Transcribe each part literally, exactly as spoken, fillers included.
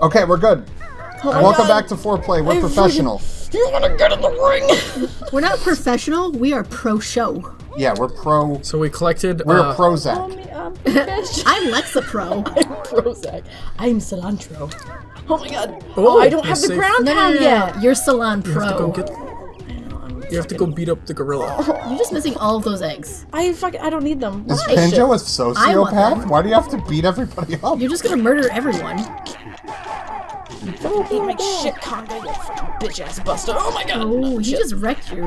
Okay, we're good. Oh Welcome God. back to FourPlay. We're I professional. Freaking... You want to get in the ring? We're not professional. We are pro-show. Yeah, we're pro. So we collected. We're uh, a Prozac. Me, I'm, I'm Lexapro. I'm Prozac. I'm cilantro. Oh my God. Oh, oh I don't have the safe. ground no, pound no, no, no. yet. You're Salon Pro. You have to go, get... know, you have to go beat up the gorilla. Oh. You're just missing all of those eggs. I fucking I don't need them. Is Why? Banjo a sociopath? Why do you have to beat everybody up? You're just gonna murder everyone. Don't eat my shit, Congo, you fucking bitch ass buster. Oh my God. Oh, he just wrecked you.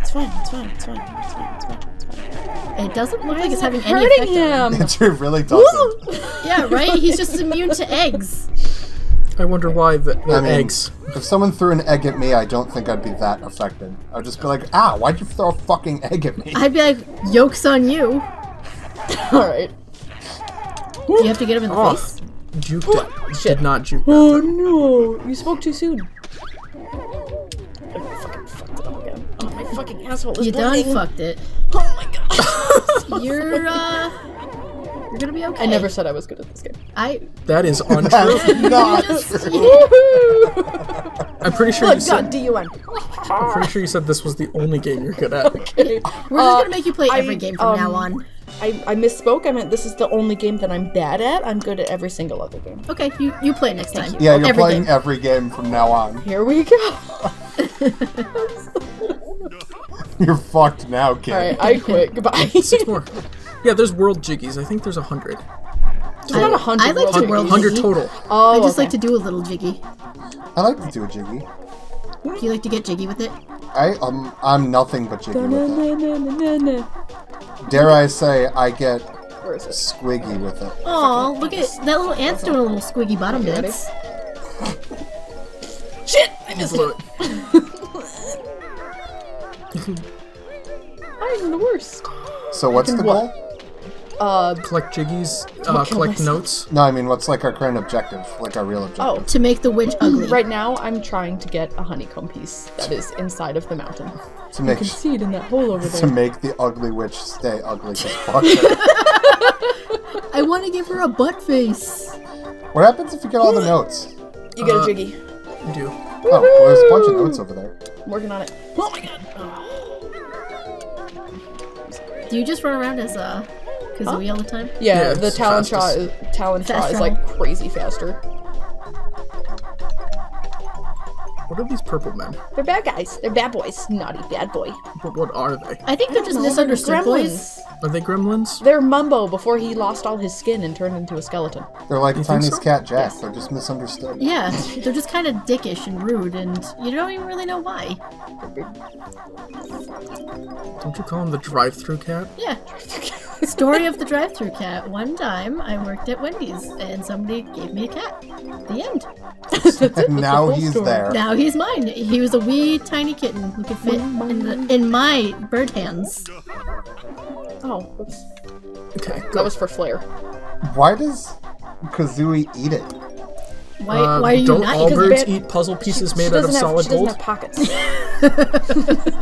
It's fine, it's fine, it's fine, it's fine, it's fine, it's fine. It doesn't look Why like it's having any effect him? on him. It really doesn't. Yeah, right? He's just immune to eggs. I wonder why the, the I mean, eggs. If someone threw an egg at me, I don't think I'd be that affected. I'd just be like, ah, why'd you throw a fucking egg at me? I'd be like, yolk's on you. Alright. Do you have to get him in the oh, face? Juked oh, it. Did not juke. Oh no, you spoke too soon. I fucking fucked it up again. Oh, my fucking asshole is You done fucked it. Oh my God. so you're, uh... You're gonna be okay. I never said I was good at this game. I. That is untrue. That is not true. I'm pretty sure Look, you said. D U N. I'm pretty sure you said this was the only game you're good at. Okay. We're uh, just gonna make you play every I, game from um, now on. I, I misspoke. I meant this is the only game that I'm bad at. I'm good at every single other game. Okay, you you play next Thank time. You. Yeah, you're every playing game. every game from now on. Here we go. You're fucked now, kid. All right, I quit. Goodbye. Six more. Yeah, there's world jiggies. I think there's a hundred. There's not a hundred. I like to world hundred total. Oh, I just okay. like to do a little jiggy. I like to do a jiggy. Do you like to get jiggy with it? I um, I'm nothing but jiggy with it. Dare I say, I get squiggy with it. Oh, look at that little ant's doing a little squiggy bottom dance. Shit, I missed it. I'm the worst. So what's the goal? Uh, collect jiggies, uh, collect notes. No, I mean, what's like our current objective, like our real objective? Oh, to make the witch ugly. Right now, I'm trying to get a honeycomb piece that is inside of the mountain. To make, you can see it in that hole over there. To make the ugly witch stay ugly. Fuck it. I want to give her a butt face. What happens if you get all the notes? You get a jiggy. Uh, you do. Oh, well, there's a bunch of notes over there. I'm working on it. Oh my God. Do you just run around as a Kazooie huh? all the time? Yeah, yeah the talon shot is, talon shot is like crazy faster. What are these purple men? They're bad guys. They're bad boys. Naughty bad boy. But what are they? I think they're I just know. misunderstood boys. Are they gremlins? They're Mumbo before he lost all his skin and turned into a skeleton. They're like Tiny's so? Cat Jack. Yes. They're just misunderstood. Yeah, they're just kind of dickish and rude, and you don't even really know why. Don't you call him the drive-thru cat? Yeah. Story of the drive-thru cat. One time, I worked at Wendy's, and somebody gave me a cat. The end. That's it. That's now he's story. there. Now he's mine. He was a wee tiny kitten who could fit in, the, in my bird hands. Oh, oops. Okay, go. That was for flair. Why does Kazooie eat it? Why? Uh, why are you don't not all birds bad... eat puzzle pieces she, made she out of have, solid she gold? Have pockets.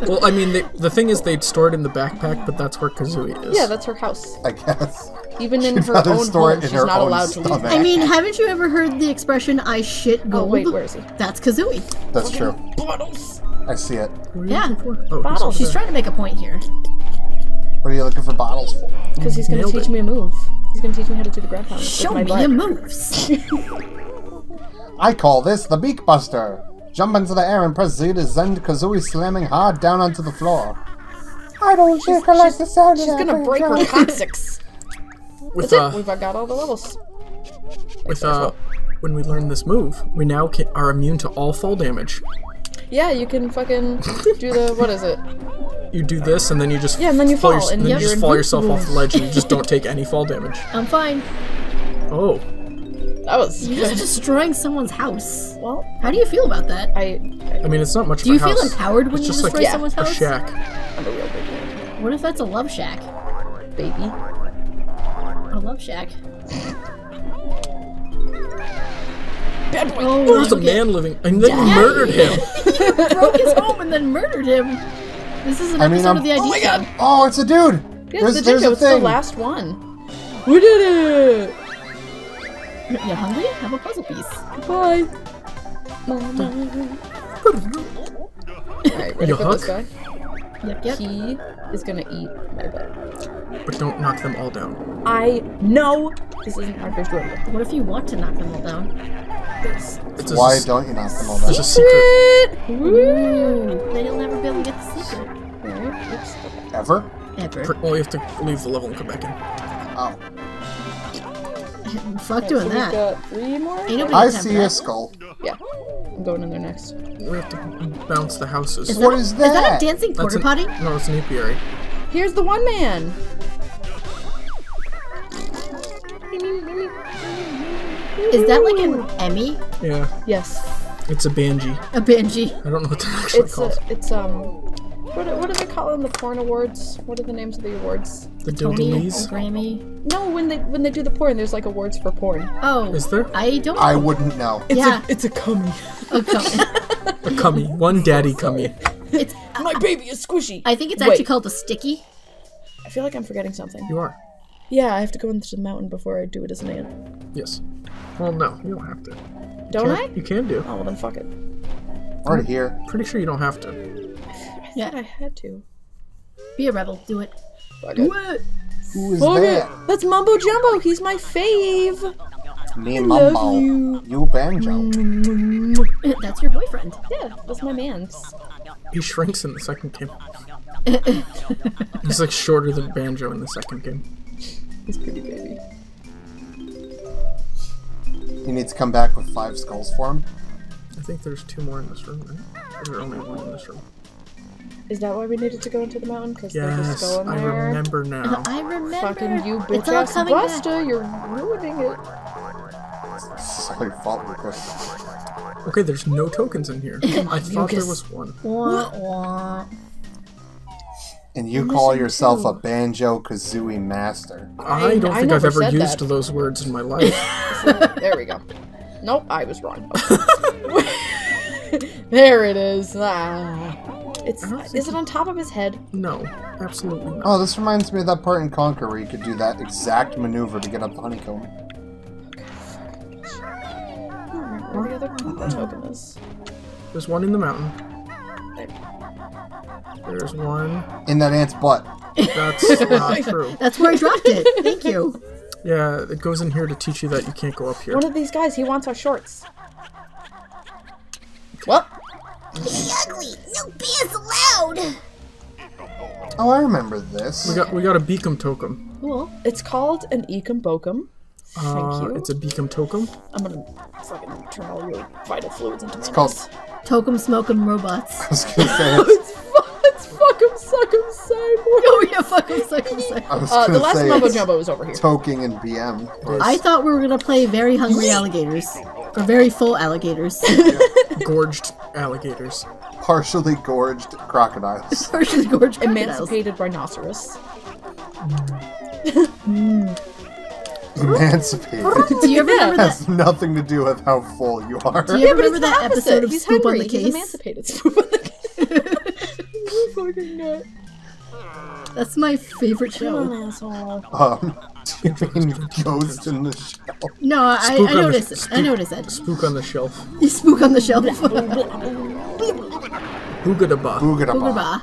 Well, I mean, they, the thing is, they store it in the backpack, but that's where Kazooie is. Yeah, that's her house. I guess. Even in She'd her own home, she's not allowed stomach. to leave. I mean, haven't you ever heard the expression "I shit gold"? Oh, wait, where is he? That's Kazooie. That's okay. true. Bottles. I see it. Yeah. Oh, Bottles. She's trying to make a point here. What are you looking for Bottles for? Because he's going to teach it. me a move. He's going to teach me how to do the grab pound. Show me your moves. I call this the Beak Buster. Jump into the air and press Z to send Kazooie slamming hard down onto the floor. I don't she's, think I like the sound of that. She's going to break her coccyx. With, That's uh, it. We've got all the levels. With uh, when we learn this move, we now can, are immune to all fall damage. Yeah, you can fucking do the what is it? You do this, and then you just yeah, and then you fall, fall your, and, and yep. you just fall yourself off the ledge, and you just don't take any fall damage. I'm fine. Oh, that was you're just destroying someone's house. Well, how do you feel about that? I. I, I mean, it's not much. Do of a you house. feel empowered when it's you just destroy like, yeah, someone's a house? Shack. I'm a real big man. What if that's a love shack, baby? A love shack. Bad boy. Oh, there's a man living, and then Daddy. you murdered him. You broke his home and then murdered him. This is an I episode mean, of the I D. Oh my God! Oh, it's a dude. Yeah, there's, the there's a thing. It's the last one. We did it. You hungry? Have a puzzle piece. Bye. Alright, ready for this guy? Yep, yep. He is gonna eat my butt. But don't knock them all down. I know this isn't our first rodeo. What if you want to knock them all down? It's it's why don't you knock them all down? There's a secret! Ooh. Then you'll never be able to get the secret. Ever? Ever. Well, you have to leave the level and come back in. Oh. Fuck okay, doing so that. Got three more? I see a skull. Yeah. I'm going in there next. We have to bounce the houses. Is that, what is that? Is that a dancing porta potty? An, no, it's an apiary. Here's the one man. Is that like an Emmy? Yeah. Yes. It's a Banji. A Banji. I don't know what that's actually it's called. A, it's um. What, what do they call them? The porn awards? What are the names of the awards? The Dildies? Grammy? No, when they when they do the porn, there's like awards for porn. Oh. Is there? I don't know. I wouldn't know. It's yeah. A, it's a cummy. A cummy. A cummy. One daddy cummy. It's, uh, my baby is squishy. I think it's Wait. actually called a sticky. I feel like I'm forgetting something. You are. Yeah, I have to go into the mountain before I do it as an ant. Yes. Well, no, you don't have to. Don't I? You can do. Oh, well then fuck it. Already I'm here. Pretty sure you don't have to. Yeah, I had to. Be a rebel. Do it. Fuck do it. it. Who is Fuck that? It. That's Mumbo Jumbo. He's my fave. Me and Mumbo. You. you Banjo. That's your boyfriend. Yeah, that's my man's. He shrinks in the second game. He's like shorter than Banjo in the second game. He's pretty baby. You need to come back with five skulls for him. I think there's two more in this room, right? There's only one in this room. Is that why we needed to go into the mountain? Because yes, there's a skull in there. Yes, I remember now. I remember. Fucking you, bitch ass Buster, you're ruining it. It's all your fault, Lucas. Okay, there's no tokens in here. I thought there was one. Wah, wah. And you I'm call yourself too. a Banjo-Kazooie master. I, I don't I think I've ever used that. those words in my life. So, there we go. Nope, I was wrong. There it is. Ah. It's, is it on top of his head? No, absolutely not. Oh, this reminds me of that part in Conquer where you could do that exact maneuver to get up the honeycomb. Okay, I don't remember where the other token is. There's one in the mountain. There's one... in that ant's butt. That's not true. That's where I dropped it. Thank you. Yeah, it goes in here to teach you that you can't go up here. One of these guys, he wants our shorts. Well... be ugly! No beers allowed! Oh, I remember this. We got we got a Eekum Tokum. Cool. It's called an Eekum Bokum. Thank uh, you. It's a Eekum Tokum. I'm gonna fucking turn all your vital fluids into It's called Tokum Smokum Robots. I was gonna say it. It's Fuck'em, suck'em, cyborg. Oh yeah, fuck'em, suck'em, cyborg. Uh, the last Mumbo Jumbo was over here. Toking and B M. Yes. I thought we were gonna play very hungry alligators, or very full alligators. Yeah. Gorged alligators. Partially gorged crocodiles. Partially gorged crocodiles. Emancipated rhinoceros. Mm. Emancipated. Do you ever remember that? Has nothing to do with how full you are. Do you yeah, ever remember that opposite. episode of He's Scoop hungry. on the He's Case? Emancipated Scoop on the Case. That's my favorite show. Um, do you mean Ghost in the Shell? No, I, I noticed it. I noticed it. Spook on the shelf. You spook on the shelf. Boogadaba. Boogadaba.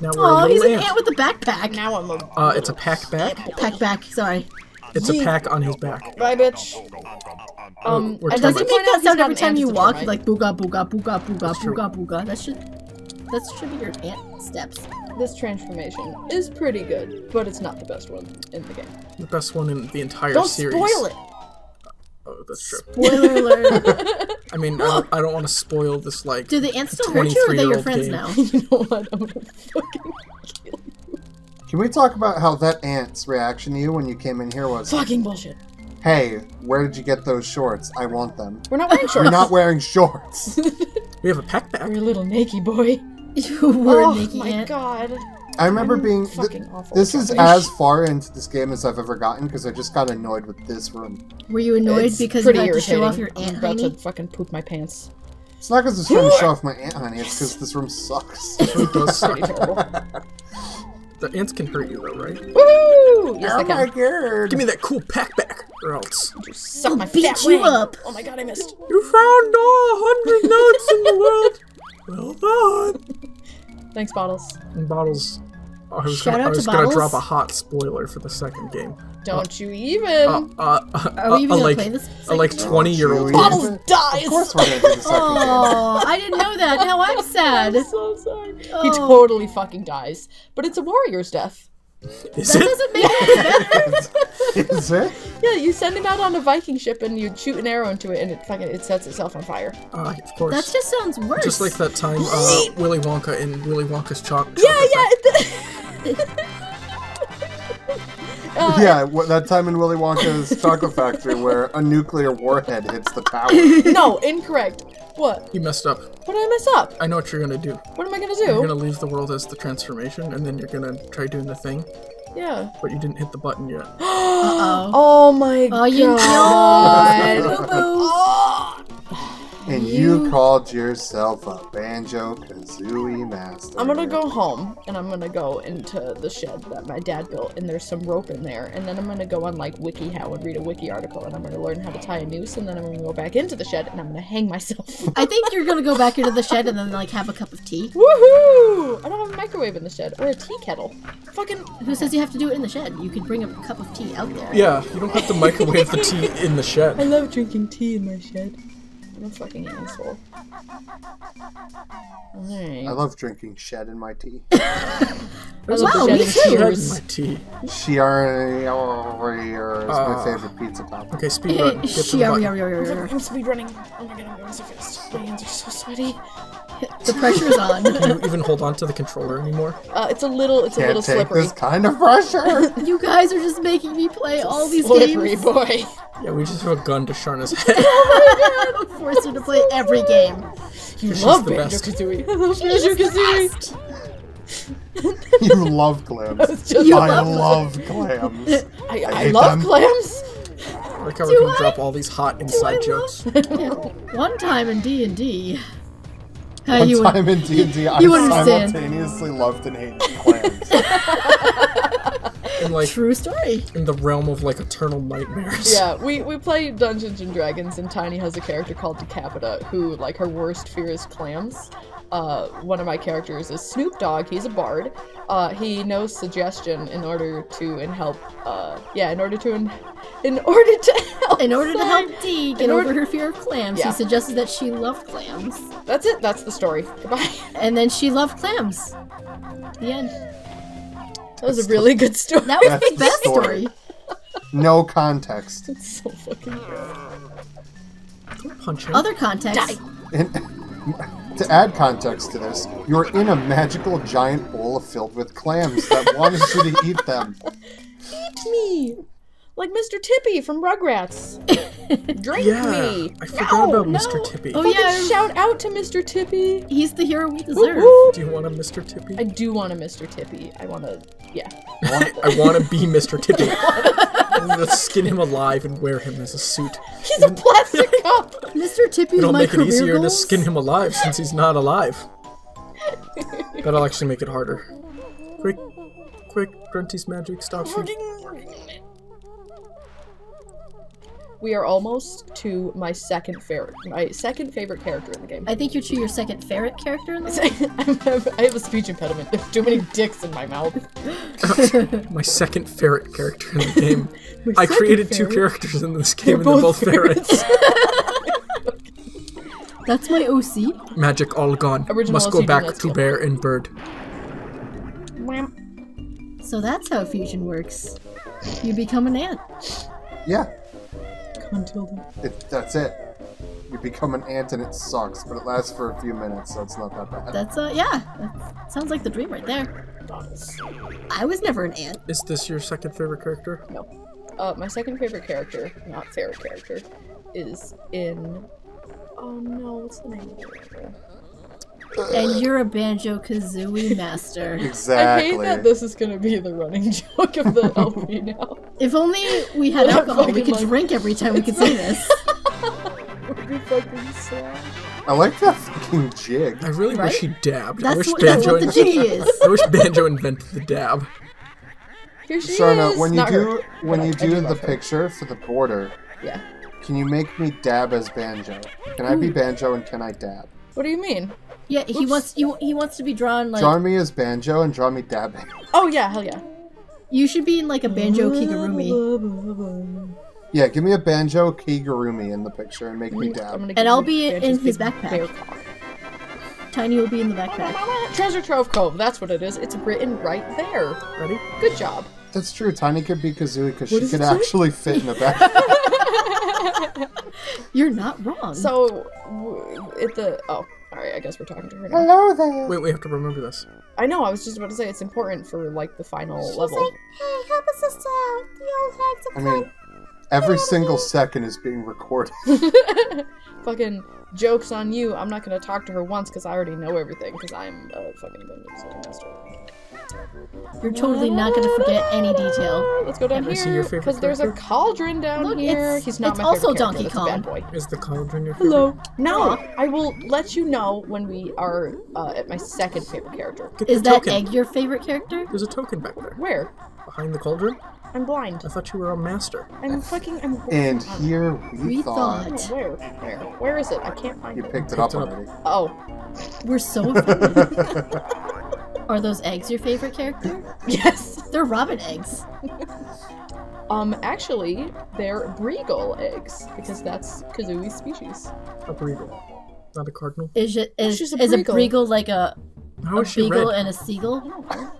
Now we're oh, he's an ant with a backpack. Now I'm a. Uh, it's a pack back. Pack back. Sorry. It's a pack on his back. Bye, bitch. Um, does he make that sound every time you walk? Like booga booga booga booga booga booga. That should. That should be your ant steps. This transformation is pretty good, but it's not the best one in the game. The best one in the entire don't series. Don't spoil it! Oh, that's true. Spoiler alert! I mean, I don't, I don't want to spoil this, like, do the ants still hurt you, or are they your friends game. now? You know what? I'm gonna fucking kill you. Can we talk about how that ant's reaction to you when you came in here was... fucking bullshit. Hey, where did you get those shorts? I want them. We're not wearing shorts. We're not wearing shorts. We have a pack back. You're a little naked boy. You were oh naked. my ant. god. I remember I'm being. Th awful this is as far into this game as I've ever gotten because I just got annoyed with this room. Were you annoyed it's because you had irritating. to show off your ant honey? I'm about to fucking poop my pants. It's not because I was trying to show off my ant honey, it's because this room sucks. This room does suck. The ants can hurt you though, right? Woo! Yes, oh my god. Give me that cool pack back. or else. Just suck my fat wing. Up. Oh my god, I missed. You found all one hundred notes in the world. Well done. Thanks, Bottles. And Bottles. I was Shout gonna, out I was to gonna Bottles. drop a hot spoiler for the second game. Don't uh, you even? Uh, uh, uh, Are we even uh, gonna like, play this? A like twenty-year-old. Bottles dies. Of course we're gonna do the second oh, game. I didn't know that. Now I'm sad. I'm so sorry. Oh. He totally fucking dies, but it's a warrior's death. Is that it? Doesn't make it better. Is it? Yeah, you send him out on a Viking ship and you shoot an arrow into it, and it fucking it sets itself on fire. Uh, of course. That just sounds worse. Just like that time uh, Willy Wonka in Willy Wonka's Chocolate Factory. Yeah, yeah. uh, yeah, that time in Willy Wonka's Chocolate Factory where a nuclear warhead hits the tower. No, incorrect. What? You messed up. What did I mess up? I know what you're gonna do. What am I gonna do? You're gonna leave the world as the transformation, and then you're gonna try doing the thing. Yeah. But you didn't hit the button yet. uh oh. Oh my god. Oh, you god. Oh. And you... you called yourself a Banjo-Kazooie master. I'm gonna go home, and I'm gonna go into the shed that my dad built, and there's some rope in there, and then I'm gonna go on, like, WikiHow and read a wiki article, and I'm gonna learn how to tie a noose, and then I'm gonna go back into the shed, and I'm gonna hang myself. I think you're gonna go back into the shed and then, like, have a cup of tea. Woohoo! I don't have a microwave in the shed, or a tea kettle. Fucking... Who says you have to do it in the shed? You could bring a cup of tea out there. Yeah, you don't have to microwave the tea in the shed. I love drinking tea in my shed. I'm a fucking asshole. Right. I love drinking shed in my tea. There's a wow, shed in tears. My tea. Shiari uh, is my favorite pizza pop. Okay, speed run. Hey, Shiari, I'm speed running. Oh my god, I'm going so fast. My hands are so sweaty. The pressure's on. Can you even hold on to the controller anymore? Uh, it's a little, it's Can't a little take slippery. This kind of pressure. You guys are just making me play it's all these slippery games. Slippery boy. Yeah, we just threw a gun to Sharna's head. Oh my god! Forced her to play every game. You love Banjo-Kazooie. I love Banjo-Kazooie. You love clams. You I love, love clams. I, I, I love them. clams. I like how we're gonna drop all these hot inside jokes. One time in D and D. How One you time would, in D and D, I understand. simultaneously loved and hated clams. In like, True story. In the realm of like eternal nightmares. Yeah, we, we play Dungeons and Dragons, and Tiny has a character called Decapita who, like, her worst fear is clams. Uh, one of my characters is Snoop Dogg. He's a bard. Uh, he knows suggestion in order to and help. Uh, yeah, in order to in, in order to help. In order to help Dee get over her fear of clams, yeah. He suggested that she loved clams. That's it. That's the story. Goodbye. And then she loved clams. The end. That was That's a really good story. That was the best story. No context. It's so fucking good. Punch him. Other context. Die. To add context to this, you're in a magical giant bowl filled with clams that wanted you to eat them. Eat me! Like Mister Tippy from Rugrats. Drink yeah, me! I forgot no, about no. Mister Tippy. Oh, Fucking yeah. Shout out to Mister Tippy. He's the hero we deserve. Woo-hoo. Do you want a Mister Tippy? I do want a Mister Tippy. I want to, yeah. I want to be Mister Tippy. Let's skin him alive and wear him as a suit. He's a plastic cup! Mister Tippy, It'll my make it easier goals? to skin him alive since he's not alive. That'll actually make it harder. Quick, quick, Grunty's magic stops you. We are almost to my second favorite, my second favorite character in the game. I think you're to your second favorite character in the game? I have a speech impediment. There's too many dicks in my mouth. My second ferret character in the game. I created ferret. two characters in this game, they're and both they're both ferrets. That's my O C. Magic all gone. Original Must O C go back to bear and bird. So that's how fusion works. You become an ant. Yeah. It, that's it. You become an ant and it sucks, but it lasts for a few minutes, so it's not that bad. That's uh, yeah. That sounds like the dream right there. I was never an ant. Is this your second favorite character? No. Uh, my second favorite character, not favorite character, is in. Oh no, what's the name of it? And you're a Banjo-Kazooie master. Exactly. I hate that this is going to be the running joke of the L P now. If only we had alcohol, we could like... drink every time we could say this. I like that fucking jig. I really right? wish he dabbed. That's I wish what, Banjo that's what the jig is. I wish Banjo invented the dab. Here she Siarna, is. When you Not do her. when I you do the her. picture for the border, yeah. Can you make me dab as Banjo? Can Ooh. I be Banjo and can I dab? What do you mean? Yeah, Oops. he wants he, he wants to be drawn like. Draw me as Banjo and draw me dabbing. Oh yeah, hell yeah. You should be in like a Banjo Kigurumi. Yeah, give me a Banjo Kigurumi in the picture and make me dab. And I'll be in, in his backpack. Tiny will be in the backpack. Treasure Trove Cove, that's what it is. It's written right there. Ready? Good job. That's true. Tiny could be Kazooie because she could actually fit in the backpack. You're not wrong. So, at the... Oh, alright, I guess we're talking to her now. Hello there. Wait, we have to remember this. I know, I was just about to say it's important for, like, the final She's level. Like, hey, help us sister out. The old hag's a cunt. I mean, every single second is being recorded. Fucking joke's on you. I'm not gonna talk to her once because I already know everything because I'm a fucking dungeon master. You're totally not gonna forget any detail. Let's go down Ever here because there's a cauldron down Look, here. It's, He's not it's my also Donkey Kong. Bad boy. Is the cauldron your favorite? Hello. No, I will let you know when we are uh, at my second favorite character. Get is that token. egg your favorite character? There's a token back there. Where? Behind the cauldron. I'm blind. I thought you were a master. I'm fucking. I'm blind. And here we, we thought. thought. Where? Where? Where is it? I can't find you it. You picked it up already. Oh, we're so offended. Are those eggs your favorite character? Yes, they're robin eggs. um, actually, they're breagle eggs because that's Kazooie's species. A breagle, not a cardinal. Is it? Is, oh, a, is breagle. a breagle like a? How a is she beagle red? and a seagull? I don't know.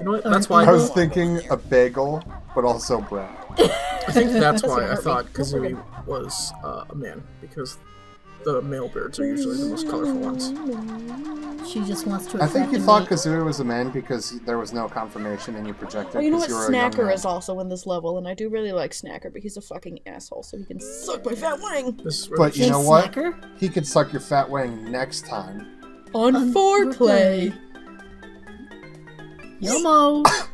You know what? That's why I was thinking a bagel, but also bread. I think that's why I thought Kazooie was uh, a man, because the male birds are usually the most colorful ones. She just wants to. I think you thought Kazooie was a man because there was no confirmation, and you projected. Oh, you know what? Snacker is also in this level, and I do really like Snacker, but he's a fucking asshole, so he can suck my fat wing. But you know what? He could suck your fat wing next time on FourPlay. Yomo!